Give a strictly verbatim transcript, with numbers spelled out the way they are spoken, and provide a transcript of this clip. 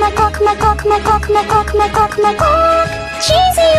cock, my cock, my cock, my cock, my cock, my cock, my cock, cheesy.